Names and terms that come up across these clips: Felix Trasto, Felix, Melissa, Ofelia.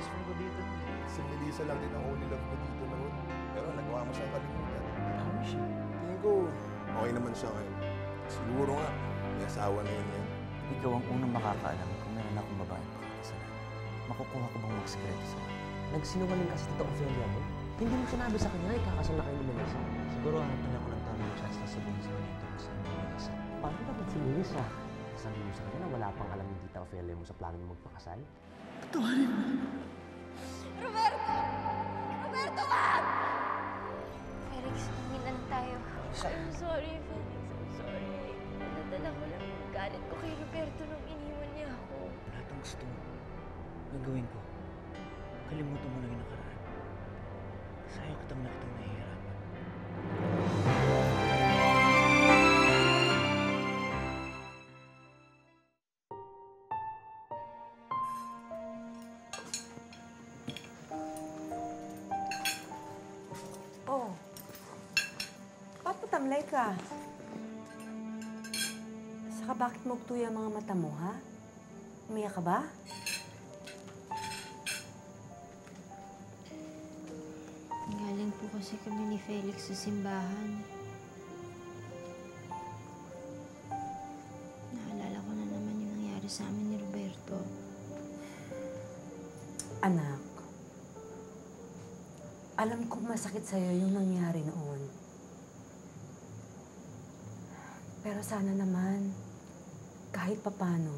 best friend ko dito. Si Melissa lang din ang only love ko dito noon. Pero nagawa mo siyang kalimutan. Tama siya. Tingin ko, okay naman siya ngayon. Siguro nga, may asawa na yun yan. Ikaw ang unang makakaalam kung meron akong babaeng pakakasalan. Makukuha ko bang magsikreto sa'yo? Nagsinungaling kasi dito, Ofelia mo. Hindi mo sinabi sa kanya, ikakasal na kayo ni Melissa. Siguro hanapan ako ng tamang chance na sabihin sa kanya ito sa Melissa. Paano dapat si Melissa? Sabi mo sa kanya na wala pang alam ni Tita Ofelia mo sa plano niyo magpakasal? Patuloy mo! Roberto! Roberto, wag! Felix, minginan tayo. I'm sorry, Felix. I'm sorry. Nadala ko lang yung galit ko kay Roberto nung iniwan niya ako. Lahat ang gusto mo. Nagawin ko. Kalimutan mo lang yung nakaraan. Sayo kitang nakitang nahihirapan. Oh. Ba't patamlay ka? Saka bakit magtuya ang mga mata mo, ha? Umiyak ka ba? Galing po kasi kami ni Felix sa simbahan. Naalala ko na naman yung nangyari sa amin ni Roberto. Anak, alam kong masakit sa'yo yung nangyari noon. Pero sana naman, kahit papano,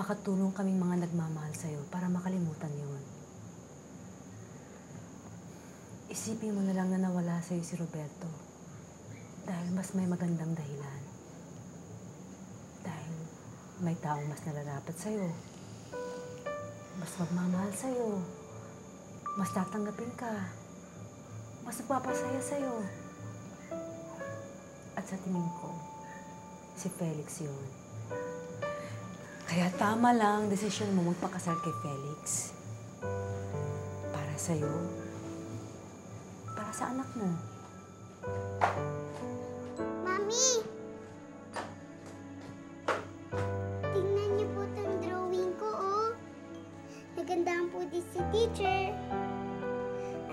makatulong kaming mga nagmamahal sa'yo para makalimutan yun. Isipin mo na lang na nawala sa'yo si Roberto dahil mas may magandang dahilan. Dahil may taong mas nalarapat sa'yo, mas magmamahal sa'yo, mas tatanggapin ka, mas nagpapasaya sa'yo. At sa tingin ko, si Felix yun. Kaya tama lang desisyon mo magpakasal kay Felix. Para sa'yo, sa anak mo. Mami! Tingnan niyo po itong drawing ko, oh. Nagandahan po din si teacher.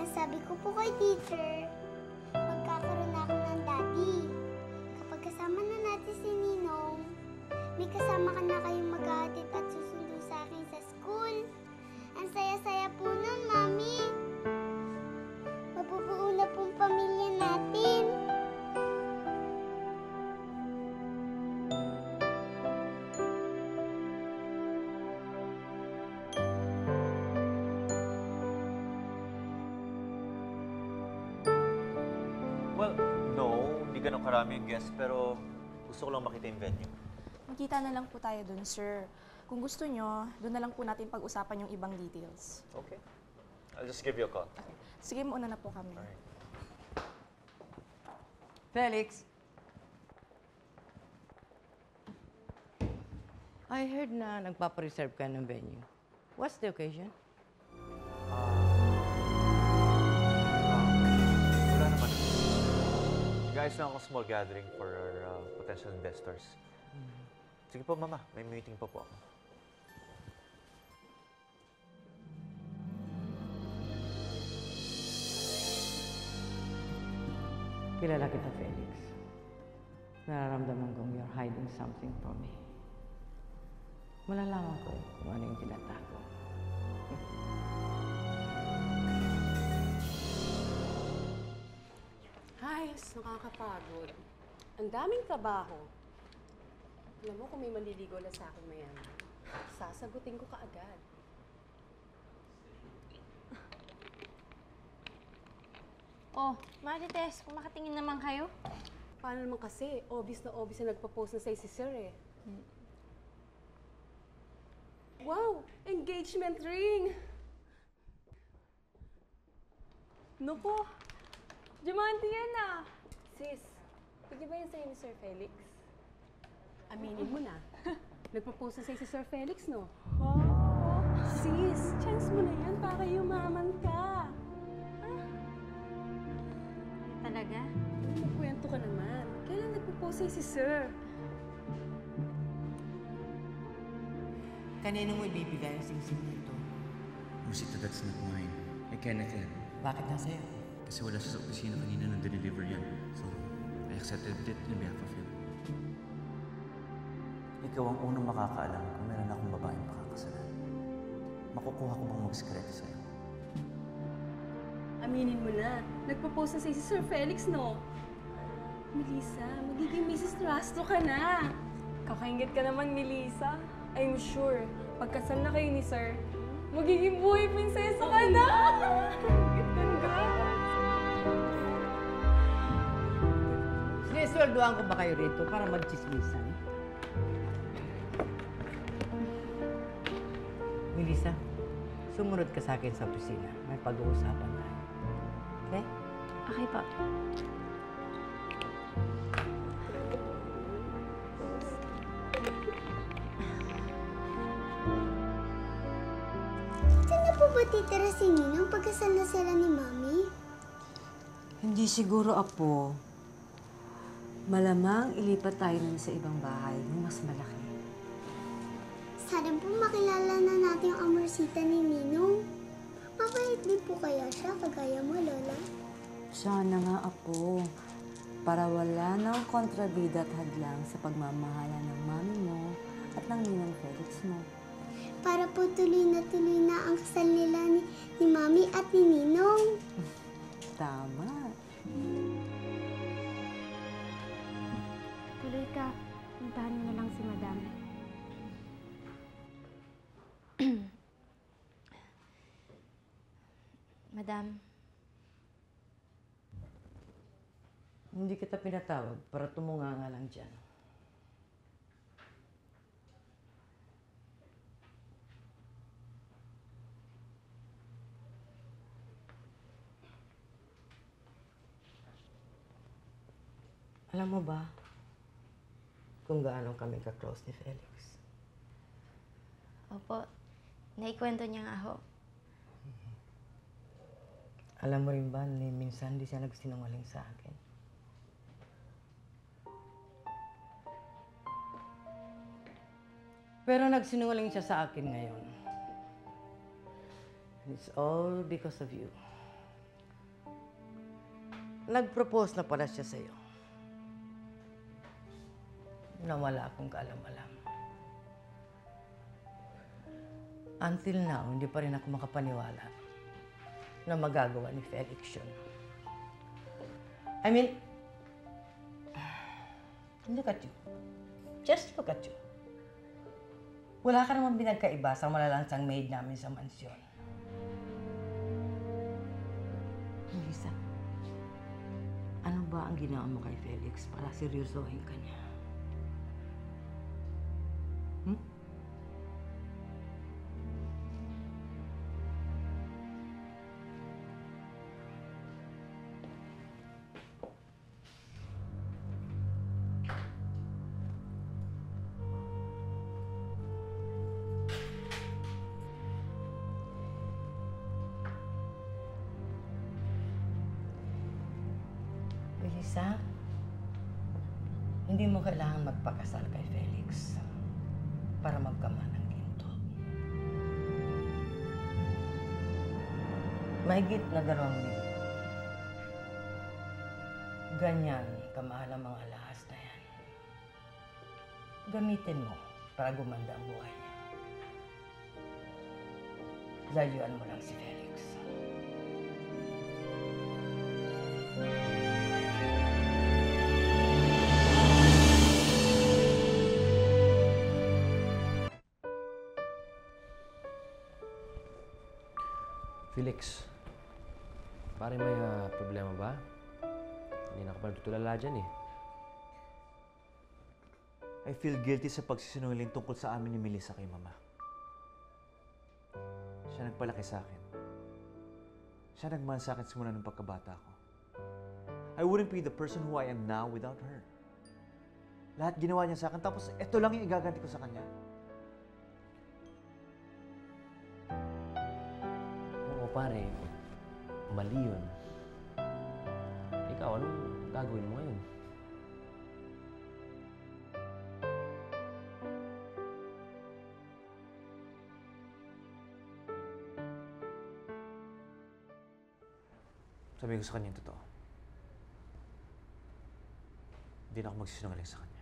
Ang sabi ko po kay teacher, magkakaroon ako ng daddy. Kapag kasama na natin si Ninong, may kasama ka na kayong mag-aatid at susundo sa akin sa school. Ang saya-saya po nun, Mami. Mabubuo na pong pamilya natin. Well, no. Hindi ganun karami yung guests, pero gusto ko lang makita yung venue. Magkita na lang po tayo dun, sir. Kung gusto nyo, dun na lang po natin pag-usapan yung ibang details. Okay. I'll just give you a call. Okay. Sige, mauna na po kami. Alright. Felix! I heard na nagpapareserve ka ng venue. What's the occasion? Wala naman. Guys, lang akong small gathering for our potential investors. Sige po, Mama. May meeting pa po ako. Kilala kita, Felix. Nararamdaman kong you're hiding something from me. Malalaman ko kung ano yung tinatago. Guys, nakakapagod. Ang daming trabaho. Alam mo kung may maliligo na sa akin mayan, sasagutin ko kaagad. Oh, Marites, kung makatingin naman kayo. Paano naman kasi? Obvious na nagpa-post na sa'yo si Sir eh. Wow! Engagement ring! Naku! Diamante yan ah! Sis, pwede ba yan sa'yo ni Sir Felix? Aminin mo na. Nagpa-post na sa'yo si Sir Felix, no? Oo! Oh, sis, chance mo na yan para yumaman ka. Talaga? Magkwento ka naman. Kailan nagpo-pose si Sir? Kanino mo ibibigay ang singsing nito? Rosita, that's not mine. I cannot help. Bakit na sa'yo? Kasi wala siya sa opisina kanina nung deliver yan. So, I accepted it on behalf of him. Ikaw ang unang makakaalam kung meron akong babaeng pakakasalan. Makukuha ko bang magsikreto sa'yo? Aminin mo na. Nagpapose na sa'yo si Sir Felix, no? Melissa, magiging Mrs. Trasto ka na! Kakaingit ka naman, Melissa. I'm sure, pagkasal na kayo ni Sir, magiging buhay prinsesa ka na! Sinisweldoan ko ba kayo rito para magchismisan? Melissa, sumunod ka sa akin sa opisina. May pag-uusapan tayo. Okay? Okay pa. Titira si Ninong pagkasal na sila ni Mami? Hindi siguro, Apo. Malamang ilipat tayo nun sa ibang bahay nung mas malaki. Sana po makilala na natin yung amorcita ni Ninong. Mabait din po kaya siya, kagaya mo, Lola? Sana nga, Apo. Para wala ng kontrabida at hadlang sa pagmamahala ng Mami mo at ng Ninong Felix mo. Para po tuloy na ang kasal nila ni Mami at ni Ninong. Tama. Tuloy ka. Puntahan mo na lang si Madam. Madam. Hindi kita pinatawag para tumunganga lang dyan. Alam mo ba kung gaano kami ka-close ni Felix? Opo. Naikwento niya nga ako. Alam mo rin ba na minsan di siya nagsinungaling sa akin? Pero nagsinungaling siya sa akin ngayon. It's all because of you. Nag-propose na pala siya sa'yo. Na wala akong kaalam-alam. Until now, hindi pa rin ako makapaniwala na magagawa ni Felix yun. I mean, look at you. Just look at you. Wala ka naman binagkaiba sa malalansang maid namin sa mansyon. Melissa, ano ba ang ginawa mo kay Felix para seryosohin ka niya? Melissa, hindi mo kailangan magpakasal kay Felix para magkaman ng ginto. Mahigit na 2 milyon. Ganyan kamahal ang mga alahas na yan. Gamitin mo para gumanda ang buhay niya. Layuan mo lang si Felix. Felix, pare may problema ba? Hindi na ako pa natutulala dyan eh. I feel guilty sa pagsisinungaling tungkol sa amin ni Melissa kay Mama. Siya nagpalaki sa akin. Siya nagmahal sa akin simula ng pagkabata ko. I wouldn't be the person who I am now without her. Lahat ginawa niya sa akin, tapos ito lang yung igaganti ko sa kanya. Pare, mali yun. Ikaw, anong gagawin mo ngayon? Sabi ko sa kanya yung totoo. Hindi na ako magsisinungaling sa kanya.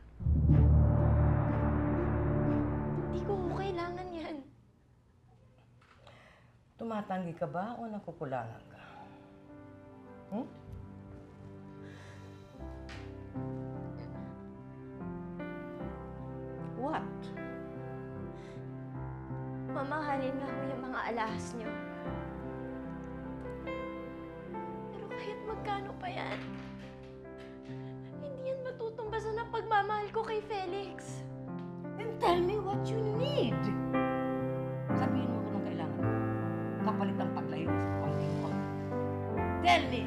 Hindi ko kailangan yan. Tumatanggi ka ba o nakukulangan ka? Hmm? What? Mamahalin na ho yung mga alahas niyo. Pero kahit magkano pa yan, hindi yan matutumbasan ang pagmamahal ko kay Felix. Then tell me what you need. Sabihin mo kung anong kailangan mo. Kapalit ng paglayo sa pangkikon. Tell me!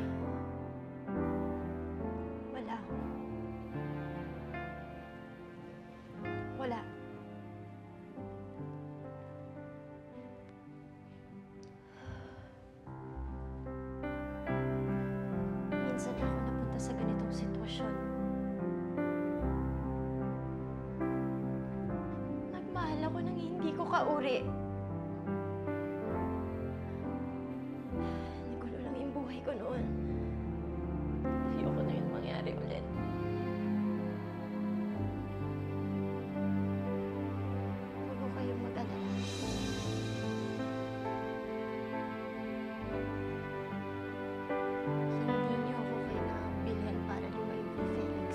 Kauri. Nagulo lang yung buhay ko noon. Ayoko na yun mangyari ulit. Huwag ko kayong mag-alala. Hindi niyo ako kailangang bilhin para lumayo kay Felix.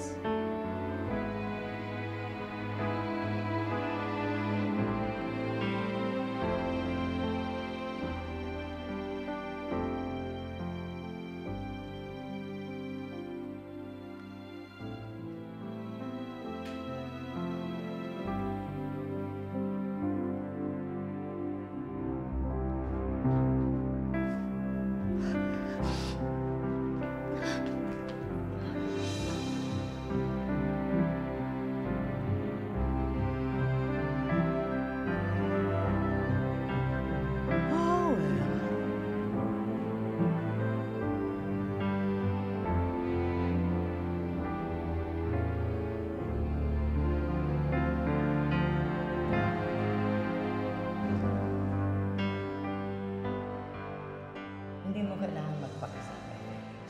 Hindi mo kailangan magpakasal kay Felix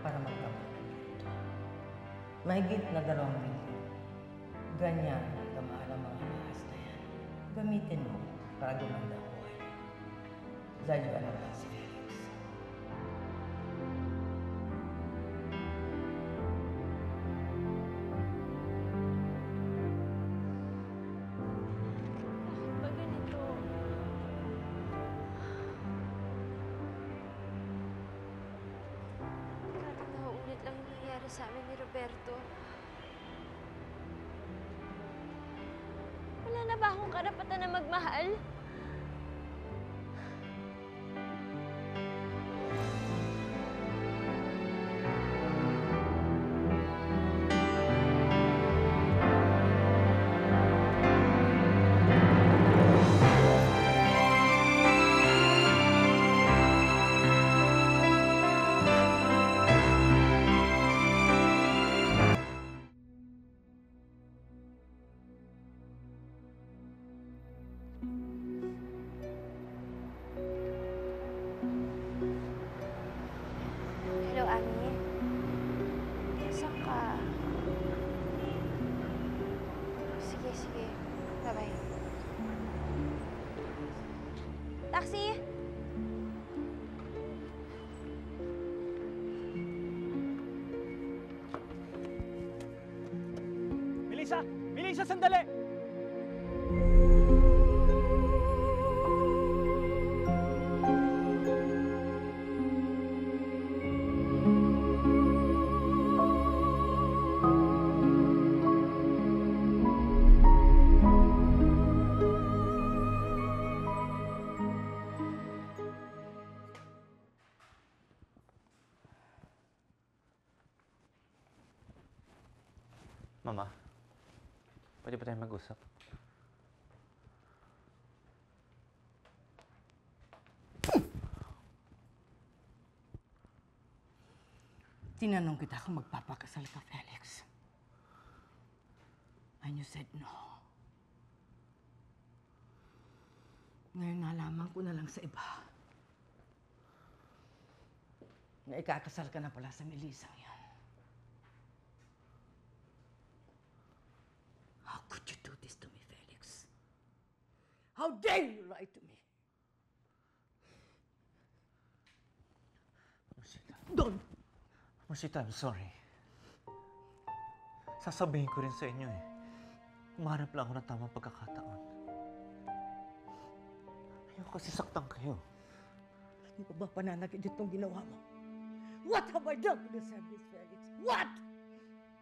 para magkaroon ng ganito. Mahigit na 2 milyon. Ganyan ang kamahal ang mga alahas na yan. Gamitin mo para gumanda ang buhay niyo. Dadyo alam na si Felix. Sa amin ni Roberto. Wala na ba akong karapatan na magmahal? Taxi! Melissa! Melissa, sandali! Mama, pwede ba tayong mag-usap? Tinanong kita kung magpapakasal ka, Felix. And you said no. Ngayon nalaman ko na lang sa iba. na ikakasal ka na pala sa Melissang yan. How could you do this to me, Felix? How dare you lie to me? Musita. Don't! Musita, I'm sorry. Sasabihin ko rin sa inyo eh. Umahanap lang ako ng tamang pagkakataon. Ayoko kasi saktan kayo. Hindi pa ba pananakit itong ginawa mo? What have I done to deserve this, Felix? What?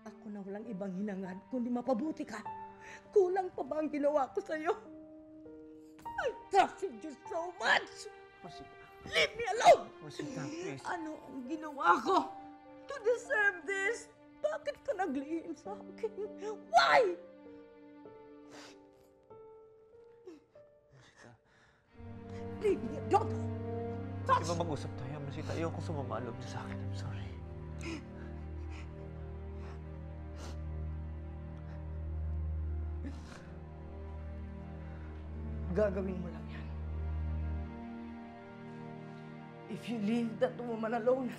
Ako na walang ibang hinangad kundi mapabuti ka. Kulang pa ba ang ginawa ko sa'yo? I trusted you so much! Masita. Leave me alone! Masita, please. Ano ang ginawa ko to deserve this? Bakit ka naglihim sa akin? Why? Masita. Leave me alone! Touch! Diba mag-usap tayo, Masita? Ayoko sumama loob niya sa akin. I'm sorry. Gagawin mo lang yan. If you leave that woman alone,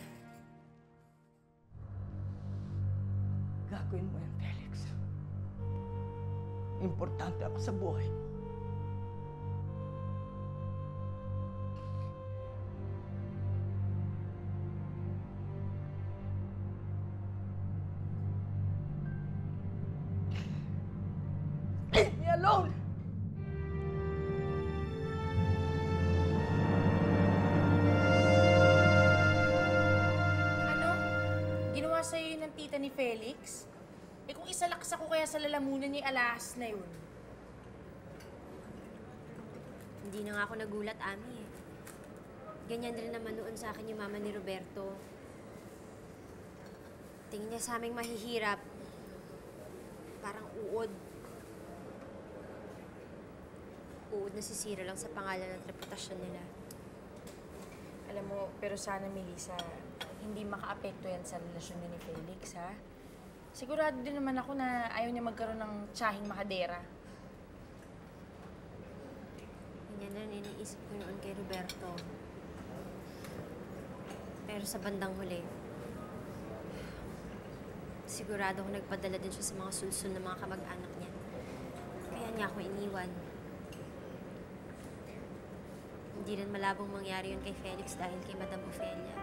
gagawin mo yan, Felix. Importante ako sa buhay mo. Leave me alone! Ni Felix? Eh kung isalaksa ko kaya sa lalamunan ni alahas na yun. Hindi na nga ako nagulat, Ami. Ganyan rin naman noon sa akin yung mama ni Roberto. Tingin niya sa aming mahihirap. Parang uod. Uod na sisira lang sa pangalan at reputasyon nila. Alam mo, pero sana, Melissa, hindi makaapekto yan sa relasyon niya ni Felix, ha? Sigurado din naman ako na ayaw niya magkaroon ng tsahing makadera. Ganyan na iniisip ko noon kay Roberto. Pero sa bandang huli, sigurado ako nagpadala din siya sa mga sulsul ng mga kamag-anak niya. Kaya niya ako iniwan. Hindi rin malabong mangyari yun kay Felix dahil kay Madam Ofelia.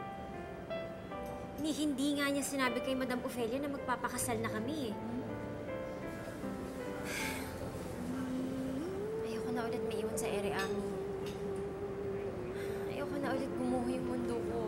Hindi nga niya sinabi kay Madam Ofelia na magpapakasal na kami. Ayoko na ulit maiwan sa ere, Ami. Ayoko na ulit gumuho yung mundo ko.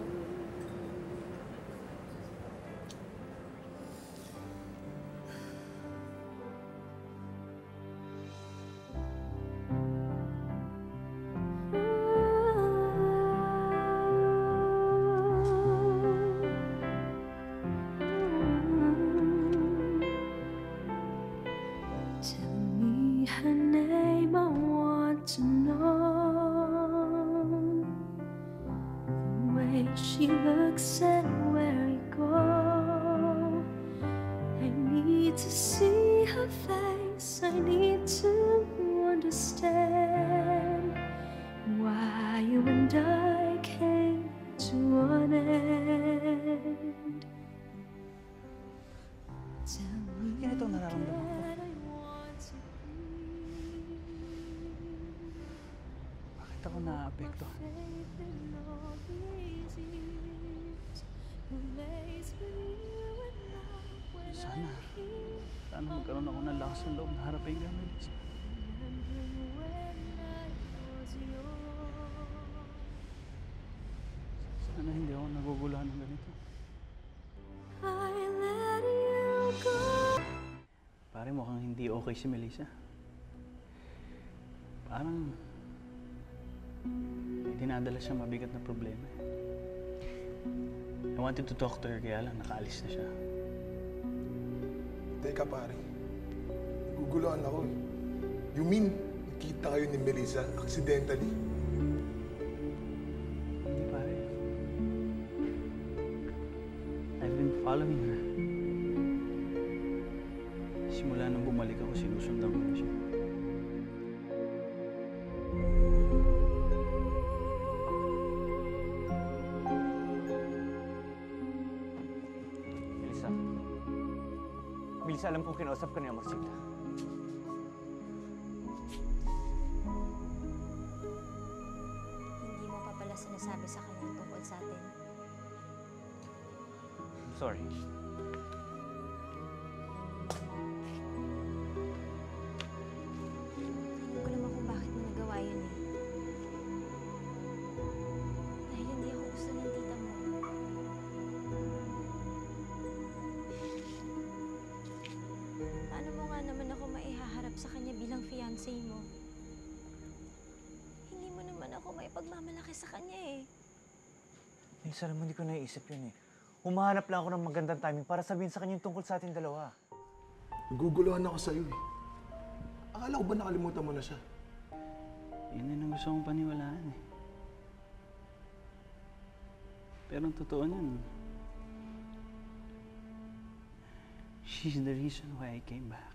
She looks at where you go. I need to see her face. I need to understand why you and I came to an end. Tell me again, I want to be. Bakit ako naapektuhan? Sana magkaroon ako ng lakas ng loob na harapin ka, Melissa. Sana hindi ako nagugulahan ng ganito. Pare, mukhang hindi okay si Melissa. Parang may dinadala siya mabigat na problema. I wanted to talk to her, kaya lang nakaalis na siya. Teka, pare. Naguguluhan ako eh. You mean, nakita kayo ni Melissa accidentally? Hindi, pare. I've been following her. Simula nang bumalik ako, sinusundan ko na siya. Melissa, alam kong kinausap ka ni Amorcita. Hindi mo pa pala sinasabi sa kanya tungkol sa atin. I'm sorry. Hindi ko naman kung bakit mo nagawa yun eh. Dahil hindi ako gusto ng tita mo. Paano mo nga naman ako maihaharap sa kanya bilang fiancé mo? Hindi mo naman ako maipagmamalaki sa kanya eh. Minsan naman hindi ko naiisip yun eh. Humahanap lang ako ng magandang timing para sabihin sa kanya yung tungkol sa ating dalawa. Naguguluhan ako sa'yo eh. Akala ko ba nakalimutan mo na siya? Yun ang gusto kong paniwalaan eh. Pero ang totoo nun, she's the reason why I came back.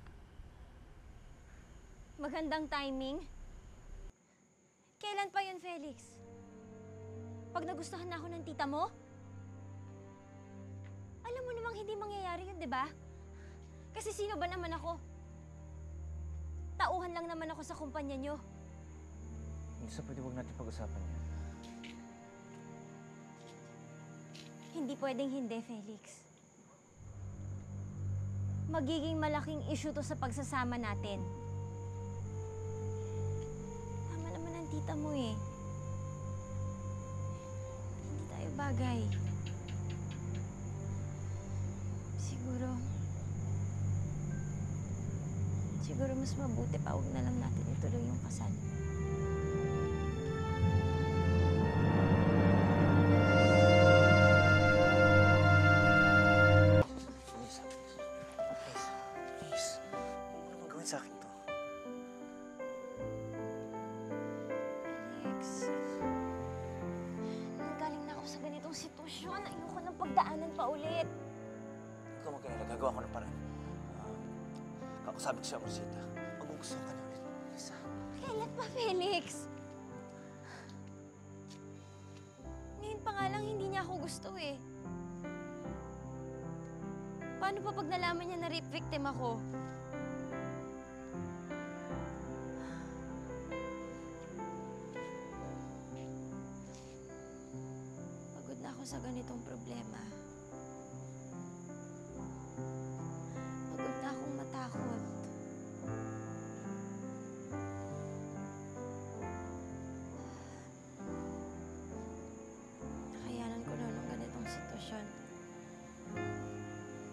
Magandang timing? Kailan pa yun, Felix? Pag nagustuhan na ako ng tita mo? Alam mo namang hindi mangyayari yun, di ba? Kasi sino ba naman ako? Tauhan lang naman ako sa kumpanya nyo. Isa, pwede huwag natin pag-usapan yan. Hindi pwedeng hindi, Felix. Magiging malaking issue to sa pagsasama natin. Tama naman ang tita mo eh. Hindi tayo bagay. Siguro mas mabuti pa huwag na lang natin ituloy yung kasal. Gagawa ko ng paraan. Kakusabik siya, Amorcita. Magugustuhan ka na ulit, Melissa. Kailan pa, Felix? Ngayon pa nga lang, hindi niya ako gusto eh. Paano pa pag nalaman niya na rape victim ako? Pagod na ako sa ganitong problema.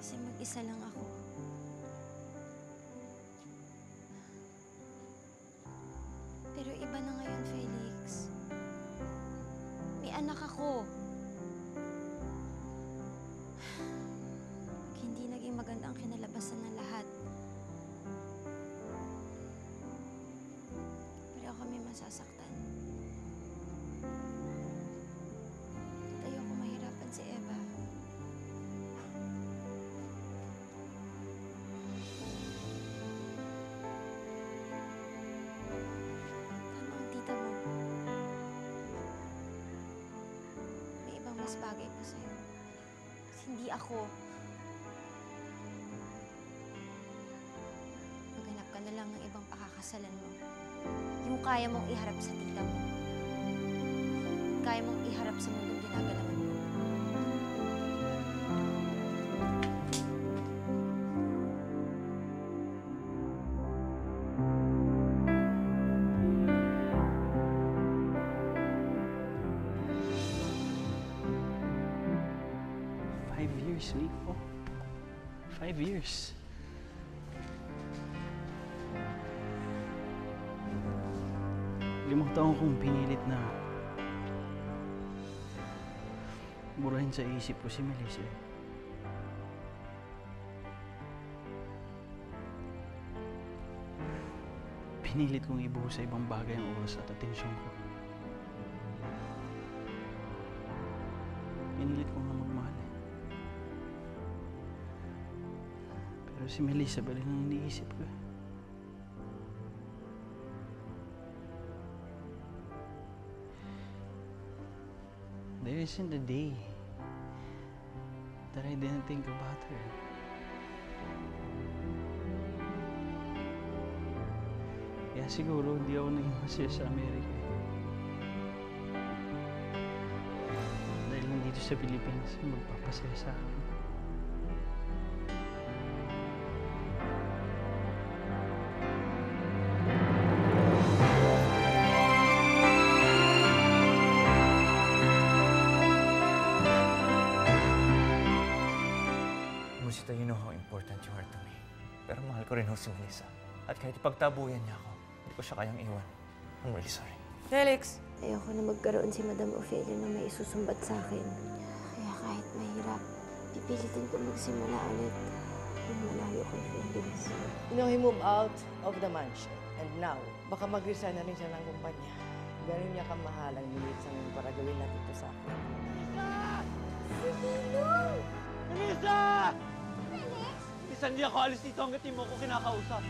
Kasi mag-isa lang ako. Pero iba na ngayon, Felix. May anak ako. Pag hindi naging maganda ang kinalabasan ng lahat. Pero kami masasaktan. At ayoko mahirapan si Eva. Mas bagay pa sa'yo. Kasi hindi ako. Maghanap ka na lang ng ibang pakakasalan mo. Yung kaya mong iharap sa tita mo. Kaya mong iharap sa mundong ginagalaman mo. Sleep po. 5 years. Limang taon kong pinilit na burahin sa isip ko si Melissa. Pinilit kong ibuhos sa ibang bagay ang oras at atensyon ko. Pinilit kong na magmahal. Pero si Melissa ba rin ang iniisip ko? There isn't a day that I didn't think about her. Kaya siguro hindi ako naging masaya sa Amerika. Dahil nandito sa Pilipinas, magpapasaya sa akin. Musita, you know how important you are to me. Pero mahal ko rin ho si Melissa. At kahit ipagtabuyan niya ako, hindi ko siya kayang iwan. I'm really sorry. Felix! Ayoko na magkaroon si Madam Ofelia na may isusumbat sa akin. Kaya kahit mahirap, pipilitin ko magsimula ulit. Malayo kay Felix. You know, he moved out of the mansion. And now, baka mag-resign na rin siya ng kumpanya. Ganun niya kamahalang minutes ang para gawin natin ito sa akin. Melissa! Si Dino! Melissa! Felix! Melissa, hindi ako alis dito hanggat hindi mo ko kinakausap.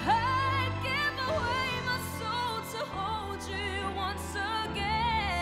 I give away my soul to hold you once again.